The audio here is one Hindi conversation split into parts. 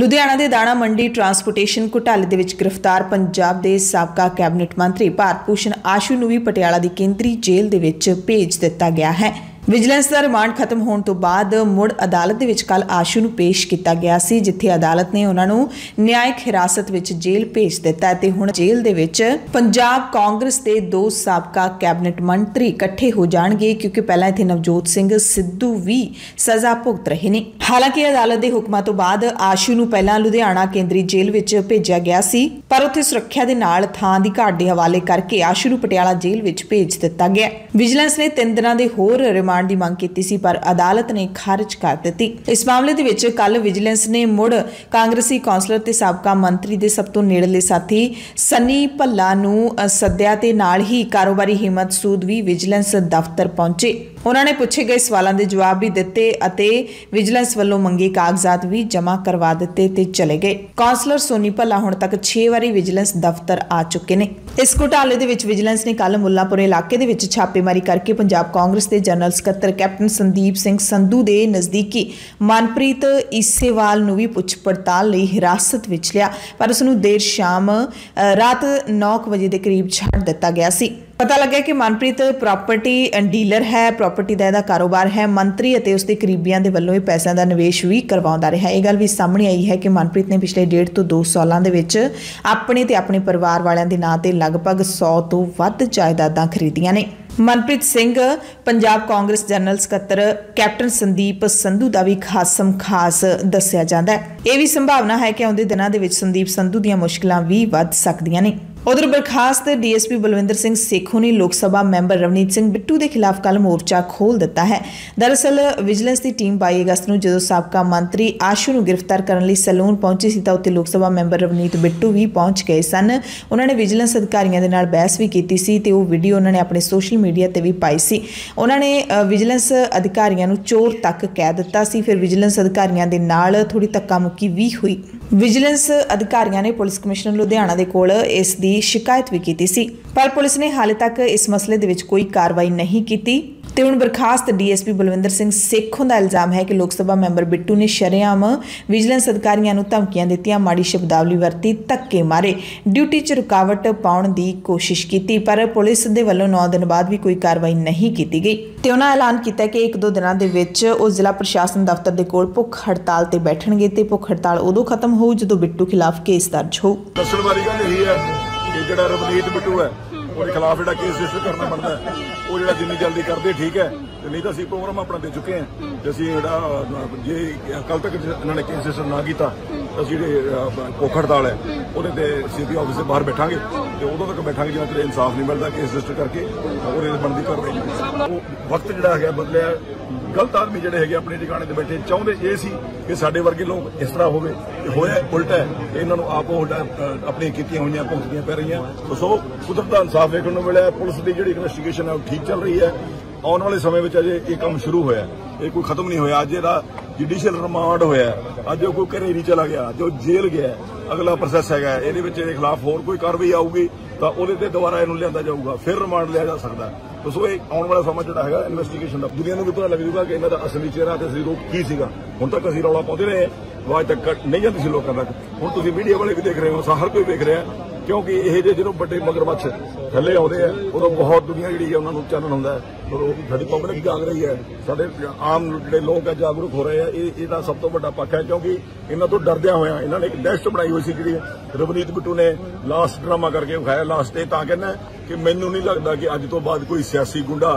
ਲੁਧਿਆਣਾ ਦੇ ਦਾਣਾ ਮੰਡੀ ਟਰਾਂਸਪੋਰਟੇਸ਼ਨ ਘੁਟਾਲੇ ਦੇ ਵਿੱਚ ਗ੍ਰਿਫਤਾਰ ਪੰਜਾਬ ਦੇ ਸਾਬਕਾ ਕੈਬਨਿਟ ਮੰਤਰੀ ਭਾਰਤ ਭੂਸ਼ਣ ਆਸ਼ੂ ਨੂੰ ਵੀ ਪਟਿਆਲਾ ਦੀ ਕੇਂਦਰੀ ਜੇਲ੍ਹ ਦੇ ਵਿੱਚ ਭੇਜ ਦਿੱਤਾ ਗਿਆ ਹੈ। ਵਿਜੀਲੈਂਸ ਦਾ ਰਿਮਾਂਡ ਖਤਮ ਹੋਣ ਤੋਂ ਬਾਅਦ ਮੁੜ ਅਦਾਲਤ ਦੇ ਵਿੱਚ ਕੱਲ ਆਸ਼ੂ ਨੂੰ ਪੇਸ਼ ਕੀਤਾ ਗਿਆ ਸੀ, ਜਿੱਥੇ ਅਦਾਲਤ ਨੇ ਉਹਨਾਂ ਨੂੰ ਨਿਆਇਕ ਹਿਰਾਸਤ ਵਿੱਚ ਜੇਲ੍ਹ ਭੇਜ ਦਿੱਤਾ ਤੇ ਹੁਣ ਜੇਲ੍ਹ ਦੇ ਵਿੱਚ ਪੰਜਾਬ ਕਾਂਗਰਸ ਦੇ ਦੋ ਸਾਬਕਾ ਕੈਬਨਿਟ ਮੰਤਰੀ ਇਕੱਠੇ ਹੋ ਜਾਣਗੇ, ਕਿਉਂਕਿ ਪਹਿਲਾਂ ਇੱਥੇ ਨਵਜੋਤ ਸਿੰਘ ਸਿੱਧੂ ਵੀ ਸਜ਼ਾ ਭੁਗਤ ਰਹੇ ਨੇ। ਹਾਲਾਂਕਿ ਅਦਾਲਤ ਦੇ ਹੁਕਮਾਂ ਤੋਂ ਬਾਅਦ ਆਸ਼ੂ ਨੂੰ ਪਹਿਲਾਂ ਲੁਧਿਆਣਾ ਕੇਂਦਰੀ ਜੇਲ੍ਹ ਵਿੱਚ ਭੇਜਿਆ ਗਿਆ ਸੀ, ਪਰ ਉੱਥੇ ਸੁਰੱਖਿਆ ਦੇ ਨਾਲ ਥਾਂ ਦੀ ਘਾਟ ਦੇ ਹਵਾਲੇ ਕਰਕੇ ਆਸ਼ੂ ਨੂੰ ਪਟਿਆਲਾ ਜੇਲ੍ਹ ਵਿੱਚ ਭੇਜ ਦਿੱਤਾ ਗਿਆ। ਵਿਜੀਲੈਂਸ ਨੇ 3 ਦਿਨਾਂ ਦੇ ਹੋਰ रिमांड की मांग की थी, पर अदालत ने खारिज कर दी। इस मामले दे विच कल विजिलेंस ने मुड़ कांग्रेसी कौंसलर ते साबका मंत्री दे सब तों नेड़ले साथी सनी भल्ला नूं सद्या ते नाल ही कारोबारी हिम्मत सूद भी विजिलेंस दफ्तर पहुंचे। उन्होंने पूछे गए सवालों के जवाब भी दिते अते विजिलेंस वालों मंगे कागजात भी जमा करवा दिते ते चले गए। कौंसलर सोनी भल्ला हुण तक 6 वारी विजिलेंस दफ्तर आ चुके ने। इस घोटाले दे विच विजिलेंस ने कल मुल्लापुर इलाके दे विच छापेमारी करके पंजाब कांग्रेस के जनरल सकत्तर कैप्टन संदीप संधु के नज़दीकी मनप्रीत ईसेवाल नूं भी पुछ पड़ताल लई हिरासत विच लिया, पर उसनूं देर शाम रात 9 वजे के करीब छड्ड दिता गया सी। पता लगा कि मनप्रीत प्रॉपर्टी डीलर है, प्रॉपर्टी का यह कारोबार है। मंत्री और उसके करीबियों के वलों यह पैसों का निवेश भी करवाता रहा। यह गल भी सामने आई है कि मनप्रीत ने पिछले 1.5 तो 2 सालों के अपने तो अपने परिवार वालों के नाम से लगभग 100 तो वध जायदादां खरीदियां ने। मनप्रीत सिंह पंजाब कांग्रेस जनरल सकत्तर कैप्टन संदीप संधु का भी खासम खास दस्या जाता है। यह भी संभावना है कि आउंदे दिनां दे विच संदीप संधु दीयां मुश्किलां भी वध सकदियां ने। उधर बर्खास्त DSP बलविंदर सिंह सेखो ने लोक सभा मैंबर रवनीत सिंह बिट्टू के खिलाफ कल मोर्चा खोल दिता है। दरअसल विजिलेंस की टीम 22 अगस्त को जो साबका मंत्री आशु को गिरफ्तार करने लिए सैलून पहुंची सी, उत्थे लोक सभा मैंबर रवनीत बिट्टू भी पहुंच गए सन। उन्होंने विजिलेंस अधिकारियों के नाल बहस भी की सी ते वो वीडियो उन्होंने अपने सोशल मीडिया पर भी पाई सी। उन्होंने विजिलेंस अधिकारियों को चोर तक कह दिता सी। फिर विजिलेंस अधिकारियों के नाल थोड़ी धक्का मुक्की भी हुई। विजिलेंस अधिकारियों ने पुलिस कमिश्नर लुधियाना के कोल इस शिकायत भी की सी, पर पुलिस ने हाले तक इस मसले दे विच कोई कार्रवाई नहीं की। ते हुण बर्खास्त DSP बलविंदर सिंह सेखों का इल्जाम है कि लोक सभा मैंबर बिट्टू ने शरेआम विजिलेंस अधिकारियों नूं धमकियां दित्तियां, माड़ी शब्दावली वरती, धक्के मारे, ड्यूटी 'च रुकावट पाउण दी कोशिश की, पर पुलिस दे वल्लों 9 दिन बाद भी कोई कार्रवाई नहीं की गई। ते उन्हां ऐलान कीता कि 1-2 दिनां दे विच ओह जिला प्रशासन दफ्तर दे कोल भुख हड़ताल ते बैठणगे ते भुख हड़ताल उदों खत्म होऊ जदों बिट्टू खिलाफ केस दर्ज हो। रवनीत बिट्टू है उसके खिलाफ जो केस रजिस्टर करना बनता है वो जो जिन्नी जल्दी कर दे ठीक है, नहीं तो असं प्रोग्राम अपना दे चुके हैं। असं जे कल तक इन्होंने केस रजिस्टर ना किया तो असं भुख हड़ताल है वो सीधी ऑफिस से बाहर बैठा तो उदों तक बैठा जब तक इंसाफ नहीं मिलता। केस रजिस्टर करके और बनती कार्रवाई वक्त जोड़ा है बदलिया। गलत आदमी जोड़े है अपने ठिकाने से बैठे चाहते ये सी कि साढ़े वर्गे लोग इस तरह होया उल्टा है इन्होंने आप अपनी की हुई भुगतनियां पै रही हैं। सो कुदरत का इंसाफ देखने को मिला। पुलिस की जी इन्वेस्टिगेशन है वो ठीक चल रही है। आने वाले समय में अजे ये काम शुरू होया, ये कोई खत्म नहीं होया। अज ये जुडिशियल रिमांड होया, अज कोई घरे नहीं चला गया, जो जेल गया अगला प्रोसैस है। ये खिलाफ होर कोई कार्रवाई आऊगी तो वो दोबारा इन्हों लिया जाऊगा, फिर रिमांड लिया जा सकता है। तो सो एक आने वाला समय जोड़ा है इन्वेस्टिगेशन का, दुनिया को भी पता लग जूगा कि इन्हों का असली चेहरा तो असली रूप की सीगा। हुण तक असीं रौला पाते रहे आवाज तक कट नहीं जाती सी लोगों तक। हुण तुसीं मीडिया वाले भी देख रहे हो, हर कोई देख रहा है, क्योंकि ये जो बड़े मगरमच्छ थले आते हैं उदो बहुत दुनिया जी उन्होंने चानन होंगे। सारी पब्लिक जाग रही है, साढ़े आम जो लोग है जागरूक हो रहे हैं। ये सब तो बड़ा पक्ष है क्योंकि इन्हों तो डरद्या होया इन्होंने एक डैस्ट बनाई हुई सी जी रवनीत बिट्टू ने लास्ट ड्रामा करके विखाया। लास्ट ये कहना कि मैनू नहीं लगता कि अज तो बाद कोई सियासी गुंडा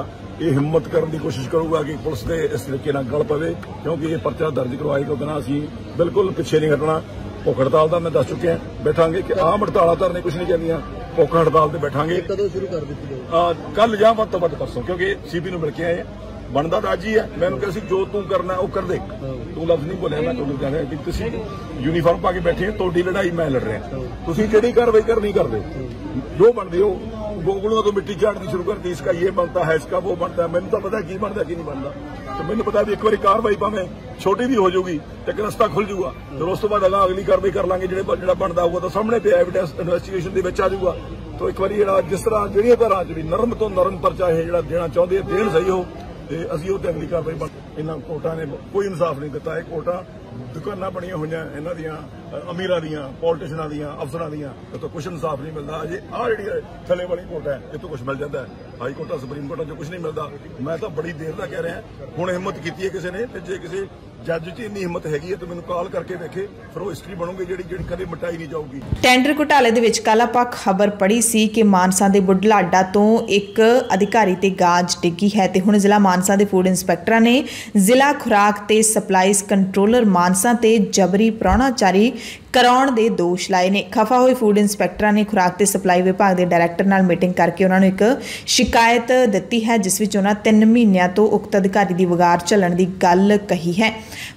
ये हिम्मत करने की कोशिश करूंगा कि पुलिस के इस तरीके गल पवे, क्योंकि ये परचा दर्ज करवाई तो बिना असीं बिल्कुल पिछे नहीं हटना। भुख हड़ताल का मैं दस चुके हैं बैठांगे कि आम हड़ताल धरने कुछ नहीं चाहिए, भुख हड़ताल से बैठांगे। कदों शुरू कर दी? कल या वध तो वध परसों, क्योंकि CP नूं मिल के आए हैं। बनता तो अज ही है, मैंने कहा जो तू करना वो कर दे, तू लफ्ज नहीं बोलिया। मैं तुहानूं कह रहा कि यूनीफॉर्म पा के बैठे तुहाडी लड़ाई मैं लड़ रहा, तुसीं जिहड़ी कार्रवाई करनी कर दे, जो बनदे हो गोगलों तो मिट्टी झाड़नी शुरू कर दी। इसका ये बनता है, इसका वो बनता है, मैंने तो पता है की बनता की नहीं बनता। तो मैंने पता भी एक बार कार्रवाई भावें छोटी भी हो जाऊगी तो रस्ता खुल जूगा, फिर उस तो बाद अगला अगली कार्रवाई कर लांगे। जो बनता होगा तो सामने पे एविडेंस इन्वेस्टिगेशन आ जाऊगा। तो एक बार जो जिस तरह जड़िया तरह जी नरम तो नरम परचा है जो देना चाहते हैं देन सही हो, तो असं अगली कार्रवाई बन। इन्होंने कोर्टा ने कोई इंसाफ नहीं दिता है। कोर्टा दुकाना बनिया हुई इन्हों दमीर पॉलिटिशियन दफसर दिखा कुछ इंसाफ नहीं मिलता। अजे आ जी थले वाली कोर्ट है इतों कुछ मिल जाता है, हाई कोर्टा सुप्रीम कोर्टा चो कुछ नहीं मिलता। मैं तो बड़ी देर का कह रहा हूँ, हुण हिम्मत की है किसी ने, जे किसी जज च इन्नी हिम्मत हैगी है तो मैंने कॉल करके देखे, फिर वो हिस्टरी बनूगी जिहड़ी जिहड़ी कदे मिटाई नहीं जाऊगी। टेंडर घोटाले दे विच कल आपां खबर पढ़ी सी कि मानसा दे बुढलाडा तो एक अधिकारी ते गाज डिगी है ते हुण जिला मानसा दे फूड इंस्पैक्टरां ने जिला खुराक ते सप्लाईज कंट्रोलर मानसा ते जबरी प्राणाचारी कराउण दे दोष लाए ने। खफा हुए फूड इंस्पैक्टरां ने खुराक ते सप्लाई विभाग के डायरैक्टर नाल मीटिंग करके उन्होंने एक शिकायत दी है, जिस विच उन्हां 3 महीनों तो उक्त अधिकारी की वगार झलण की गल कही है।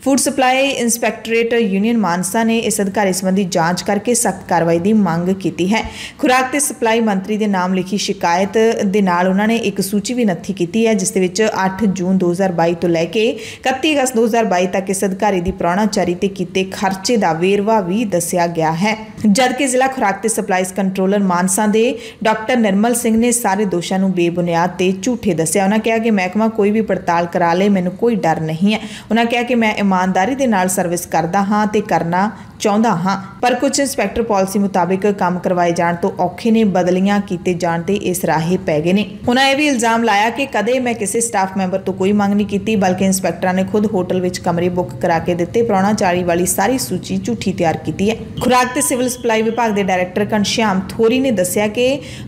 Food supply inspectorate union Mansa ने इस अधिकारी संबंधी जांच करके सख्त कार्रवाई की मांग की है। खुराक ते सप्लाई मंत्री के नाम लिखी शिकायत दे नाल उन्होंने एक सूची भी नत्थी की है, जिस 8 जून 2022 तो लैके 31 अगस्त 2022 तक इस अधिकारी की प्राणाचारी ते कीते खर्चे का वेरवा भी दस्या गया है। जबकि जिला खुराक ते सप्लाईज कंट्रोलर मानसा के डॉक्टर निर्मल सिंह ने सारे दोषां नूं बेबुनियाद ते झूठे दस्या। उन्होंने कहा कि महकमा कोई भी पड़ताल करा ले, मैनूं कोई डर नहीं है। उन्होंने कहा कि मैं ईमानदारी दे नाल सर्विस करदा हां ते करना चाहुंदा हां, पर कुछ इंस्पैक्टर पॉलिसी मुताबिक काम करवाए जाण तों औखे ने, बदलियां कीते जाण ते इस राहे पै गए ने। उन्होंने यह भी इल्जाम लाया कि कदे मैं किसी स्टाफ मैंबर तो कोई मांग नहीं की, बल्कि इंस्पैक्टरां ने खुद होटल विच कमरे बुक करा के दिते। प्राणाचारी वाली सारी सूची झूठी तैयार की है। खुराक ते सिविल सप्लाई विभाग के डायरैक्टर घनश्याम थोरी ने दस्सिया कि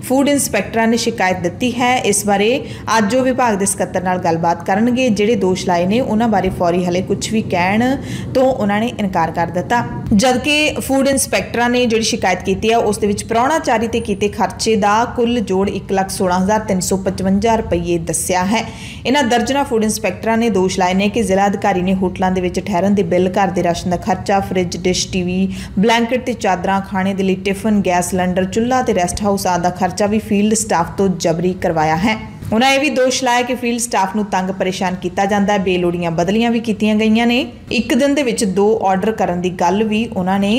फूड इंस्पैक्टरां ने शिकायत दी है, इस बारे अज वो विभाग के सकत्तर नाल गलबात करनगे। जिहड़े दोष लाए ने उन्हां बारे फौरी हले कुछ भी कहण तो उन्होंने इनकार कर दिता। जबकि फूड इंस्पैक्टरां ने जिहड़ी शिकायत की है उस दे विच प्राणाचारी ते कीते खर्चे का कुल जोड़ 1,16,355 रुपये दस्सिया है। इन्हां दर्जना फूड इंस्पैक्टरां ने दोष लाए ने कि जिला अधिकारी ने होटलों के ठहरन के बिल, घर के राशन का खर्चा, फ्रिज, डिश टीवी, ब्लैंकेट ते चादरां, खाने के लिए टिफिन, गैस सिलेंडर, चुल्हा ते रेस्ट हाउस आदि खर्चा भी फील्ड स्टाफ तो जबरी करवाया है। उन्होंने यह भी दोष लाया कि फील्ड स्टाफ नूं तंग परेशान किया जाता है, बेलोड़ियां बदलियां भी कीतियां गईयां ने। एक दिन दे विच 2 आर्डर करन दी गल भी उन्होंने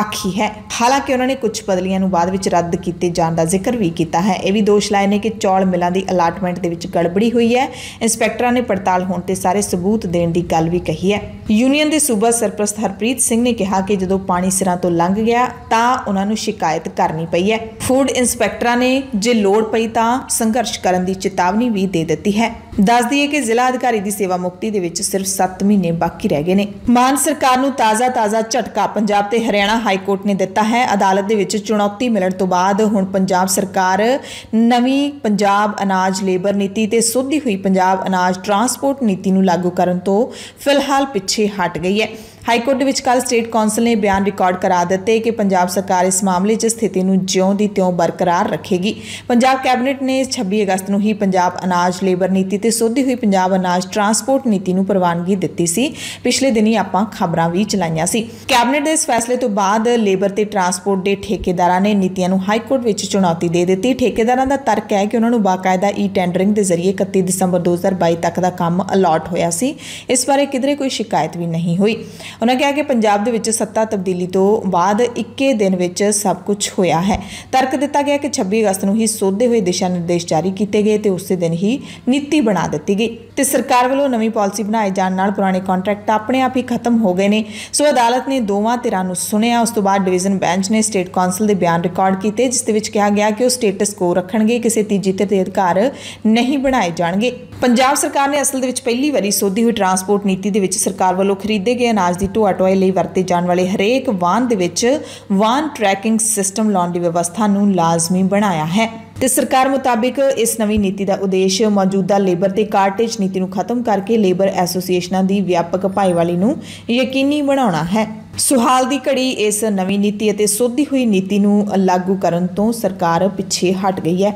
आखी है, हालांकि उन्होंने कुछ बदलियां नूं बाद विच रद्द कीते जाण दा जिक्र भी किया है। यह भी दोष लाए ने कि चौल मिलां दी अलाटमेंट दे विच गड़बड़ी हुई है। इंस्पैक्टरां ने पड़ताल होण ते सारे सबूत देण दी गल भी कही है। यूनीयन के सूबा सरप्रस्त हरप्रीत सिंह ने कहा कि जदों पानी सिरां तों लंघ गया तां उन्हां नूं शिकायत करनी पई है। फूड इंस्पैक्टरां ने जे लोड़ पई तां संघर्ष करन दी चेतावनी भी दे दी है। दस दिए कि जिला अधिकारी की सेवा मुक्ति दे विच सिर्फ 7 महीने बाकी रह गए ने। मान सरकार नूं ताज़ा ताज़ा झटका पंजाब ते हरियाणा हाई कोर्ट ने दिता है। अदालत दे विच चुनौती मिलण तो बाद हुण पंजाब सरकार नवी पंजाब अनाज लेबर नीति ते सोधी हुई पंजाब अनाज ट्रांसपोर्ट नीति नूं लागू करन तो फिलहाल पिछे हट गई है। हाई कोर्ट विच कल स्टेट कौंसल ने बयान रिकॉर्ड करा दिते कि पंजाब सरकार इस मामले 'च स्थिति नूं ज्यों दी त्यों बरकरार रखेगी। पंजाब कैबिनेट ने 26 अगस्त नूं ही पंजाब अनाज लेबर नीति ते सोधी हुई पंजाब अनाज ट्रांसपोर्ट नीति नूं प्रवानगी दित्ती सी। पिछले दिन ही आपां खबरां भी चलाईयां सी। कैबिनेट दे इस फैसले तो बाद लेबर ते ट्रांसपोर्ट दे ठेकेदारां ने नीतियां नूं हाई कोर्ट विच चुनौती दे दित्ती। ठेकेदारां दा तर्क है कि उन्हां नूं बाकायदा ई टैंडरिंग दे जरिए 31 दिसंबर 2022 तक का काम अलॉट होया सी। इस बारे किधरे कोई शिकायत भी नहीं हुई। उन्होंने कहा कि पंजाब दे विच सत्ता तब्दीली तो बाद 21 दिन विच सब कुछ होया है। तर्क दिता गया कि 26 अगस्त नूं ही सोधे हुए दिशा निर्देश जारी किए गए तो उस दिन ही नीति बना दी गई तो सरकार वालों नवी पॉलिसी बनाए जाने नाल पुराने कॉन्ट्रैक्ट अपने आप ही खत्म हो गए ने। सो अदालत ने दोवां धिरां नूं सुनिया। उस तो बाद डिवीजन बेंच ने स्टेट कौंसल दे बयान रिकॉर्ड किए, जिस दे विच कहा गया कि वह स्टेटस को रखणगे, किसी तीजी धिर दे अधिकार नहीं बनाए जाणगे। पंजाब सरकार ने असल दे विच पहली वारी सोधी हुई ट्रांसपोर्ट नीति दे विच सरकार वालों खरीदे गए अनाज की ढोआ ढोआई लई वरते जाने वाले हरेक वाहन दे विच वाहन ट्रैकिंग सिस्टम लाने की व्यवस्था नूं लाजमी बनाया है। तो सरकार मुताबिक इस नवी नीति का उद्देश्य मौजूदा लेबर ते कार्टेज नीति नूं खत्म करके लेबर एसोसीएशनां की व्यापक भाईवाली नूं यकीनी बनाउणा है। सुहाल की घड़ी इस नवी नीति अते सोधी हुई नीति नूं लागू करन तों सरकार पिछे हट गई है।